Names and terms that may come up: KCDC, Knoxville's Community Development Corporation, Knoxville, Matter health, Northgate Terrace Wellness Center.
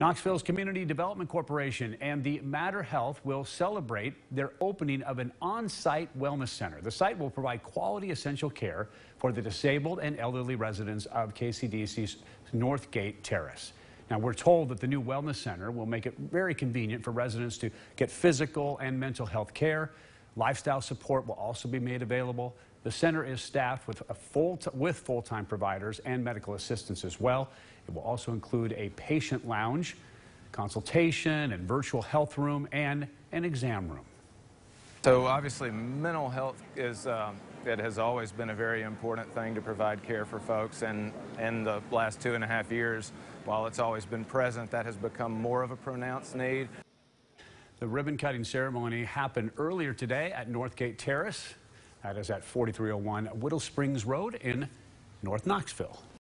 Knoxville's Community Development Corporation and the Matter Health will celebrate their opening of an on-site wellness center. The site will provide quality essential care for the disabled and elderly residents of KCDC's Northgate Terrace. Now, we're told that the new wellness center will make it very convenient for residents to get physical and mental health care. Lifestyle support will also be made available. The center is staffed with full-time providers and medical assistants as well. It will also include a patient lounge, consultation, and virtual health room, and an exam room. So obviously mental health is, it has always been a very important thing to provide care for folks, and in the last 2.5 years, while it's always been present, that has become more of a pronounced need. The ribbon-cutting ceremony happened earlier today at Northgate Terrace. That is at 4301 Whittle Springs Road in North Knoxville.